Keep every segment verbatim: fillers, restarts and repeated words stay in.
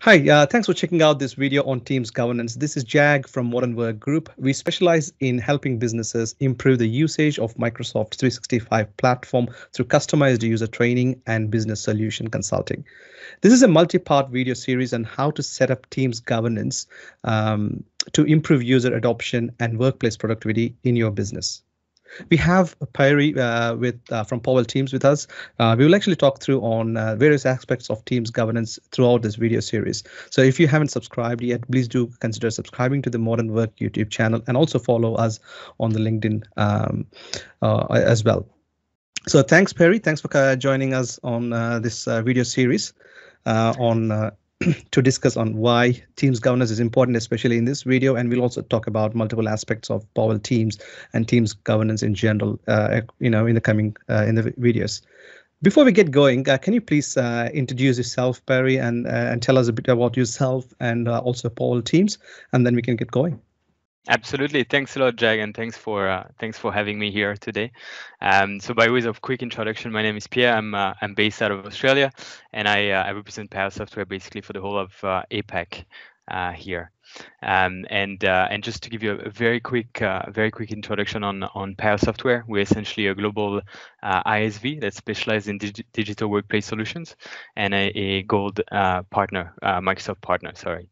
Hi, uh, thanks for checking out this video on Teams governance. This is Jag from Modern Work Group. We specialize in helping businesses improve the usage of Microsoft three sixty-five platform through customized user training and business solution consulting. This is a multi-part video series on how to set up Teams governance um, to improve user adoption and workplace productivity in your business. We have Perry uh, with uh, from Powell Teams with us. Uh, we will actually talk through on uh, various aspects of Teams governance throughout this video series. So if you haven't subscribed yet, please do consider subscribing to the Modern Work YouTube channel and also follow us on the LinkedIn um, uh, as well. So thanks, Perry. Thanks for uh, joining us on uh, this uh, video series uh, on uh, to discuss on why Teams governance is important, especially in this video. And we'll also talk about multiple aspects of Powell Teams and Teams governance in general, uh, you know, in the coming uh, in the videos. Before we get going, uh, can you please uh, introduce yourself, Perry, and, uh, and tell us a bit about yourself and uh, also Powell Teams, and then we can get going. Absolutely. Thanks a lot, Jag, and thanks for uh, thanks for having me here today. Um, so by way of quick introduction, my name is Pierre. I'm uh, I'm based out of Australia, and I uh, I represent Power Software basically for the whole of uh, APAC uh, here. Um, and uh, and just to give you a very quick uh, very quick introduction on on Power Software, we're essentially a global uh, I S V that specializes in dig digital workplace solutions and a, a gold uh, partner, uh, Microsoft partner. Sorry.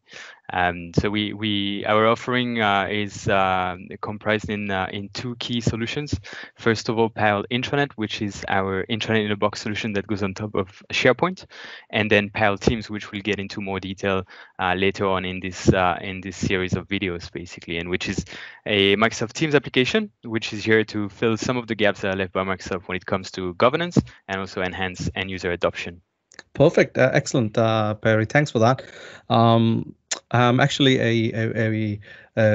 Um, so we we our offering uh, is uh, comprised in uh, in two key solutions. First of all, Powell Intranet, which is our intranet in a box solution that goes on top of SharePoint, and then Powell Teams, which we'll get into more detail uh, later on in this uh, in this series of videos, basically, and which is a Microsoft Teams application, which is here to fill some of the gaps that are left by Microsoft when it comes to governance and also enhance end user adoption. Perfect, uh, excellent, uh, Perry. Thanks for that. Um, I'm actually a, a, a,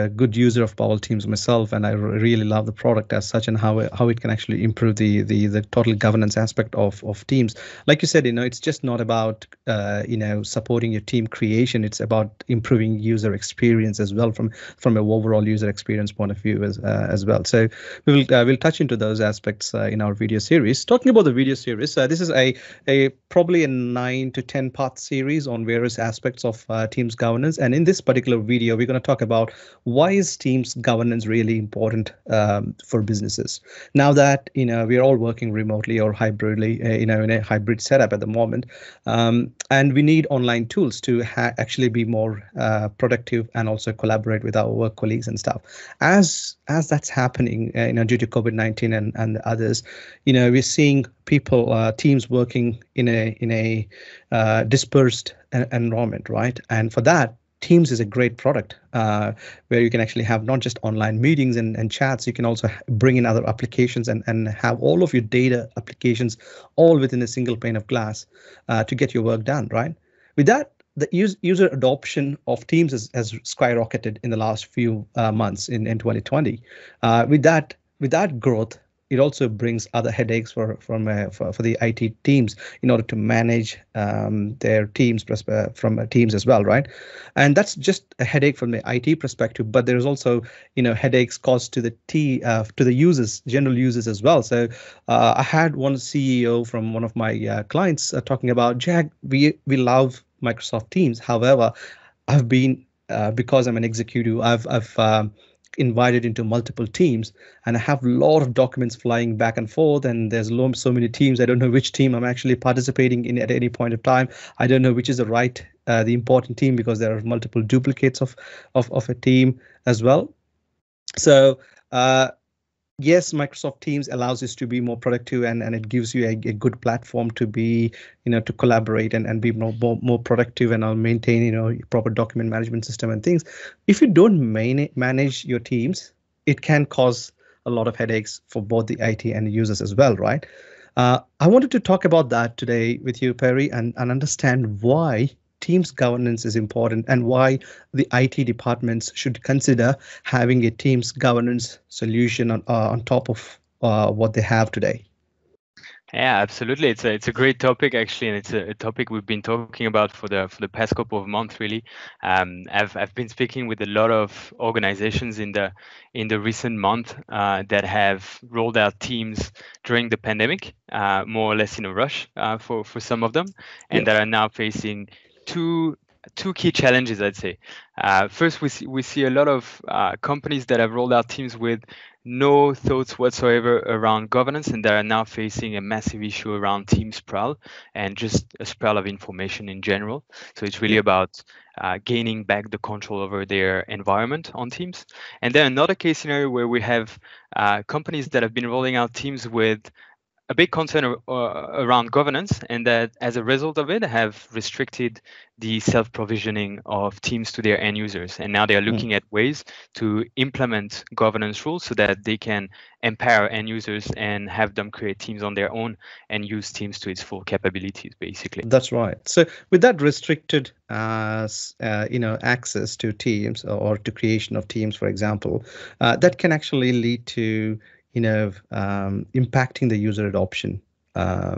a good user of Powell Teams myself, and I really love the product as such and how how it can actually improve the the, the total governance aspect of, of Teams. Like you said, you know, it's just not about uh, you know supporting your team creation. It's about improving user experience as well from from an overall user experience point of view as uh, as well. So we will uh, we'll touch into those aspects uh, in our video series. Talking about the video series, uh, this is a a probably a nine to ten part series on various aspects of uh, Teams governance. And in this particular video, we're going to talk about why is Teams governance really important um, for businesses. Now that, you know, we're all working remotely or hybridly, uh, you know, in a hybrid setup at the moment, um, and we need online tools to ha actually be more uh, productive and also collaborate with our work colleagues and stuff. As as that's happening, uh, you know, due to COVID nineteen and and others, you know, we're seeing people, uh, teams working in a in a uh, dispersed environment, right? And for that, Teams is a great product uh, where you can actually have not just online meetings and, and chats, you can also bring in other applications and, and have all of your data applications all within a single pane of glass uh, to get your work done, right? With that, the use, user adoption of Teams has, has skyrocketed in the last few uh, months in, in twenty twenty. Uh, with that, with that growth, it also brings other headaches for from uh, for, for the I T teams in order to manage um, their teams from uh, teams as well, right? And that's just a headache from the I T perspective, but there's also, you know, headaches caused to the T uh, to the users, general users as well. So uh, I had one C E O from one of my uh, clients uh, talking about, Jag, we we love Microsoft Teams. However, I've been uh, because I'm an executive, I've I've um, invited into multiple teams and I have a lot of documents flying back and forth, and there's so many teams. I don't know which team I'm actually participating in at any point of time. I don't know which is the right, uh, the important team, because there are multiple duplicates of, of, of a team as well. So, uh, yes, Microsoft Teams allows us to be more productive, and, and it gives you a, a good platform to be, you know, to collaborate and, and be more, more, more productive and I'll maintain, you know, proper document management system and things. If you don't man manage your teams, it can cause a lot of headaches for both the I T and the users as well, right? Uh, I wanted to talk about that today with you, Perry, and, and understand why Teams governance is important and why the I T departments should consider having a Teams governance solution on, uh, on top of uh, what they have today. Yeah, absolutely. It's a it's a great topic actually, and it's a, a topic we've been talking about for the for the past couple of months really. Um, I've I've been speaking with a lot of organizations in the in the recent month uh, that have rolled out Teams during the pandemic, uh, more or less in a rush uh, for for some of them, and yes, that are now facing two two key challenges, I'd say. Uh, first, we see, we see a lot of uh, companies that have rolled out Teams with no thoughts whatsoever around governance, and they are now facing a massive issue around team sprawl and just a sprawl of information in general. So it's really about uh, gaining back the control over their environment on Teams. And then another case scenario where we have uh, companies that have been rolling out Teams with a big concern uh, around governance, and that as a result of it have restricted the self-provisioning of Teams to their end users. And now they are looking mm. at ways to implement governance rules so that they can empower end users and have them create Teams on their own and use Teams to its full capabilities, basically. That's right. So with that restricted uh, uh, you know, access to Teams or to creation of Teams, for example, uh, that can actually lead to you know, um, impacting the user adoption, uh,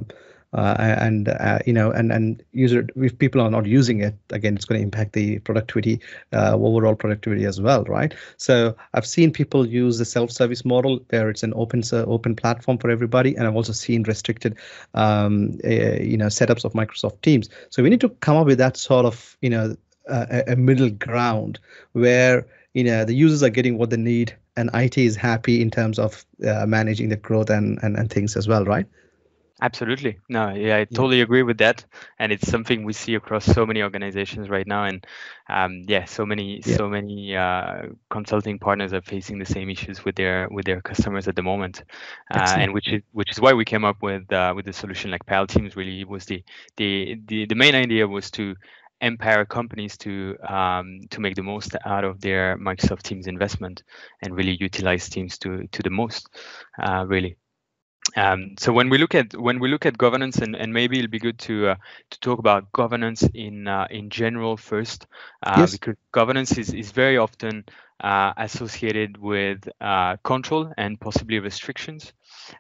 uh, and uh, you know, and and user if people are not using it, again, it's going to impact the productivity, uh, overall productivity as well, right? So I've seen people use the self-service model where it's an open uh, open platform for everybody, and I've also seen restricted, um, uh, you know, setups of Microsoft Teams. So we need to come up with that sort of, you know, uh, a middle ground where you know the users are getting what they need, and I T is happy in terms of uh, managing the growth and, and, and things as well, right? Absolutely. No, yeah, I totally yeah. agree with that. And it's something we see across so many organizations right now. And um, yeah, so many, yeah. so many uh, consulting partners are facing the same issues with their with their customers at the moment. Uh, and which is which is why we came up with uh, with a solution like Powell Teams. Really, was the the the, the main idea was to empower companies to um, to make the most out of their Microsoft Teams investment and really utilize Teams to to the most, uh, really. Um, so when we look at when we look at governance, and, and maybe it'll be good to uh, to talk about governance in uh, in general first, uh, yes. because governance is is very often uh, associated with uh, control and possibly restrictions.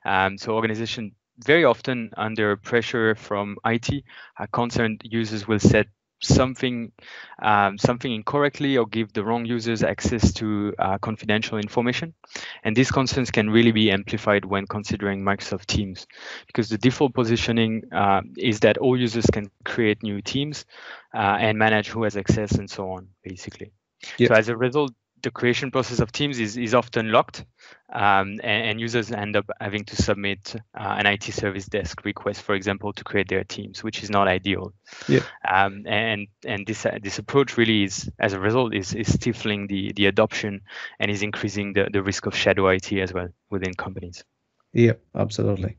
Um, so organizations very often under pressure from I T are concerned users will set something um, something incorrectly or give the wrong users access to uh, confidential information. And these concerns can really be amplified when considering Microsoft Teams, because the default positioning uh, is that all users can create new teams uh, and manage who has access and so on, basically. Yep. So as a result, the creation process of Teams is, is often locked, um, and, and users end up having to submit uh, an I T service desk request, for example, to create their teams, which is not ideal. Yeah. Um, and and this uh, this approach really is, as a result, is is stifling the the adoption and is increasing the, the risk of shadow I T as well within companies. Yeah, absolutely.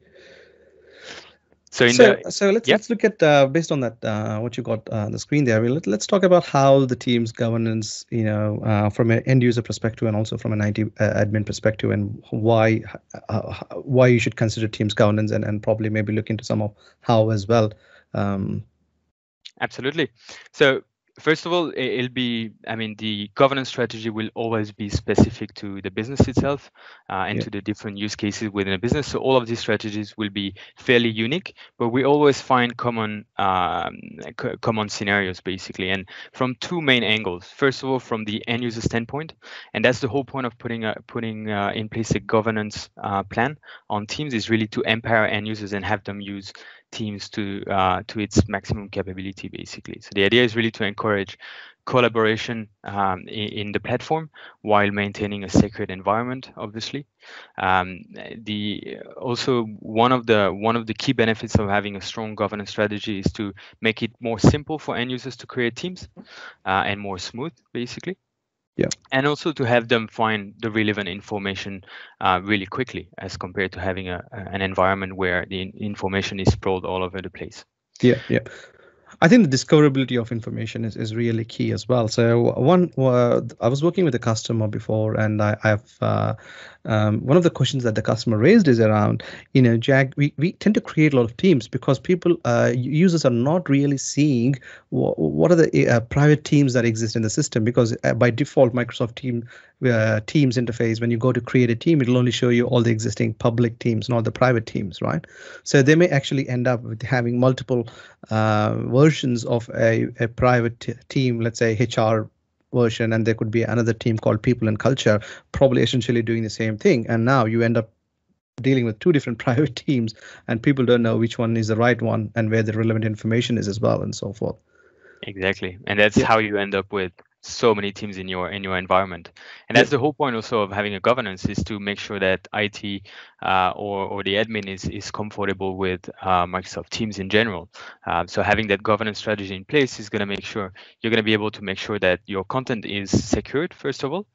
So, in so, the, so let's, yeah. let's look at, uh, based on that, uh, what you got on the screen there, let, let's talk about how the Teams governance, you know, uh, from an end user perspective and also from an I T uh, admin perspective, and why uh, why you should consider Teams governance, and, and probably maybe look into some of how as well. Um, Absolutely. So first of all, it'll be, I mean, the governance strategy will always be specific to the business itself uh, and yeah. to the different use cases within a business. So all of these strategies will be fairly unique, but we always find common um, c common scenarios, basically, and from two main angles. First of all, from the end user standpoint, and that's the whole point of putting uh, putting uh, in place a governance uh, plan on Teams, is really to empower end users and have them use Teams to uh, to its maximum capability, basically. So the idea is really to encourage collaboration um, in, in the platform while maintaining a sacred environment, obviously. Um, the also one of the one of the key benefits of having a strong governance strategy is to make it more simple for end users to create teams uh, and more smooth, basically. Yeah. And also to have them find the relevant information uh, really quickly, as compared to having a, an environment where the information is sprawled all over the place. Yeah, yeah. I think the discoverability of information is, is really key as well. So one, uh, I was working with a customer before, and I, I've uh, um, one of the questions that the customer raised is around, you know, Jag, we, we tend to create a lot of teams because people, uh, users are not really seeing wh what are the uh, private teams that exist in the system, because by default, Microsoft team, uh, Teams interface, when you go to create a team, it'll only show you all the existing public teams, not the private teams, right? So they may actually end up with having multiple uh, versions of a, a private team, let's say H R version, and there could be another team called People and Culture, probably essentially doing the same thing. And now you end up dealing with two different private teams, and people don't know which one is the right one and where the relevant information is as well, and so forth. Exactly. And that's yeah. how you end up with so many teams in your in your environment. And that's yeah. the whole point also of having a governance, is to make sure that I T uh, or, or the admin is, is comfortable with uh, Microsoft Teams in general. Uh, so having that governance strategy in place is going to make sure you're going to be able to make sure that your content is secured, first of all,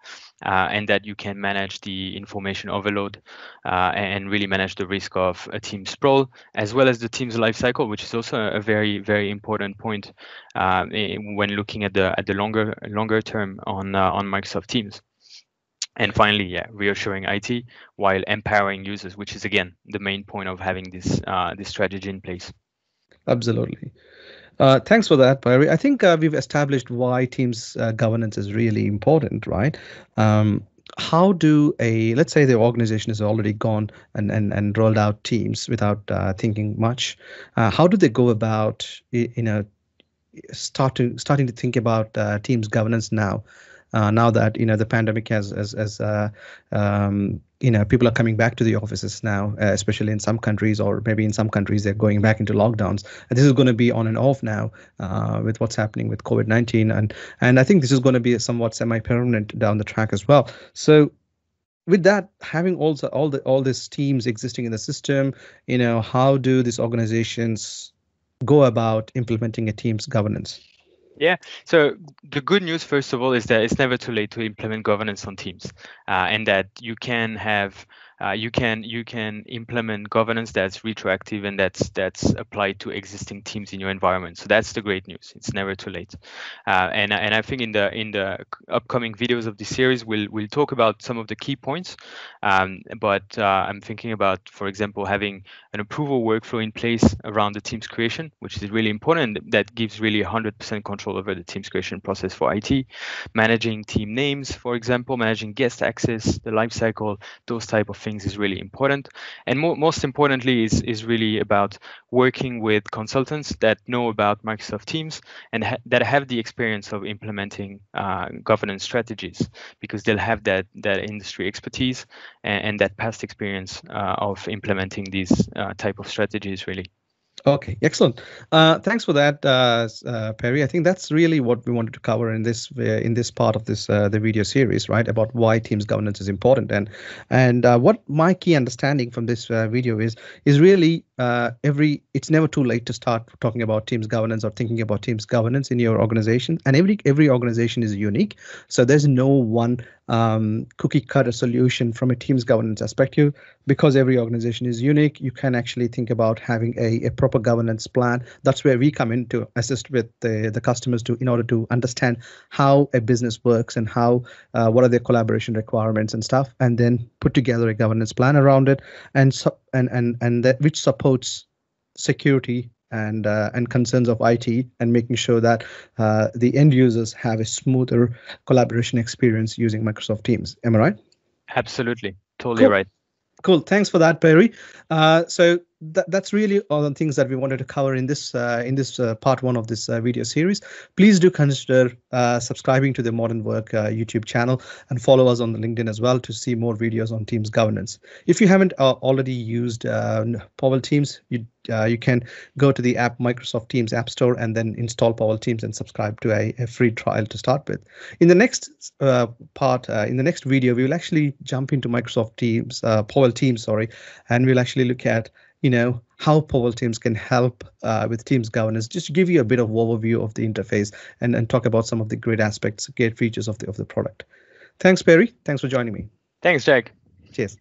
uh, and that you can manage the information overload uh, and really manage the risk of a team sprawl, as well as the team's lifecycle, which is also a very, very important point uh, when looking at the at the longer longer term on uh, on Microsoft Teams. And finally, yeah, reassuring I T while empowering users, which is, again, the main point of having this uh, this strategy in place. Absolutely. Uh, thanks for that, Perry. I think uh, we've established why Teams uh, governance is really important, right? Um, how do a, let's say the organization has already gone and, and, and rolled out Teams without uh, thinking much. Uh, how do they go about, you know, starting starting to think about uh, Teams governance now, uh, now that you know the pandemic has, as as uh, um, you know, people are coming back to the offices now, uh, especially in some countries, or maybe in some countries they're going back into lockdowns. And this is going to be on and off now uh, with what's happening with COVID nineteen, and and I think this is going to be somewhat semi-permanent down the track as well. So, with that, having also all the all these teams existing in the system, you know, how do these organizations go about implementing a team's governance? Yeah, so the good news, first of all, is that it's never too late to implement governance on Teams, uh, and that you can have uh, you can you can implement governance that's retroactive and that's that's applied to existing teams in your environment. So that's the great news. It's never too late, uh, and and I think in the in the upcoming videos of this series we'll we'll talk about some of the key points. Um, but uh, I'm thinking about, for example, having an approval workflow in place around the Teams creation, which is really important. That gives really one hundred percent control over the Teams creation process for I T, managing team names, for example, managing guest access, the lifecycle, those type of things is really important. And mo most importantly is, is really about working with consultants that know about Microsoft Teams and ha that have the experience of implementing uh, governance strategies, because they'll have that, that industry expertise and, and that past experience uh, of implementing these uh, type of strategies, really. Okay, excellent. Uh, thanks for that, uh, uh, Perry. I think that's really what we wanted to cover in this uh, in this part of this uh, the video series, right? About why Teams governance is important, and and uh, what my key understanding from this uh, video is is really uh, every it's never too late to start talking about Teams governance or thinking about Teams governance in your organization. And every every organization is unique, so there's no one um, cookie cutter solution from a Teams governance perspective, because every organization is unique. You can actually think about having a, a proper governance plan. That's where we come in to assist with the, the customers to in order to understand how a business works and how uh, what are their collaboration requirements and stuff, and then put together a governance plan around it, and so and and and that which supports security and uh, and concerns of I T, and making sure that uh, the end users have a smoother collaboration experience using Microsoft Teams. Am I right? Absolutely, totally cool. Right. Cool. Thanks for that, Perry. Uh, so th that's really all the things that we wanted to cover in this uh, in this uh, part one of this uh, video series. Please do consider uh, subscribing to the Modern Work uh, YouTube channel, and follow us on LinkedIn as well to see more videos on Teams governance. If you haven't uh, already used uh, Powell Teams, you uh, you can go to the app Microsoft Teams App Store and then install Powell Teams and subscribe to a, a free trial to start with. In the next uh, part, uh, in the next video, we will actually jump into Microsoft Teams, uh, Powell Teams, sorry, and we'll actually look at you know, how Powell Teams can help uh, with Teams governance, just to give you a bit of overview of the interface and, and talk about some of the great aspects, great features of the, of the product. Thanks, Perry. Thanks for joining me. Thanks, Jag. Cheers.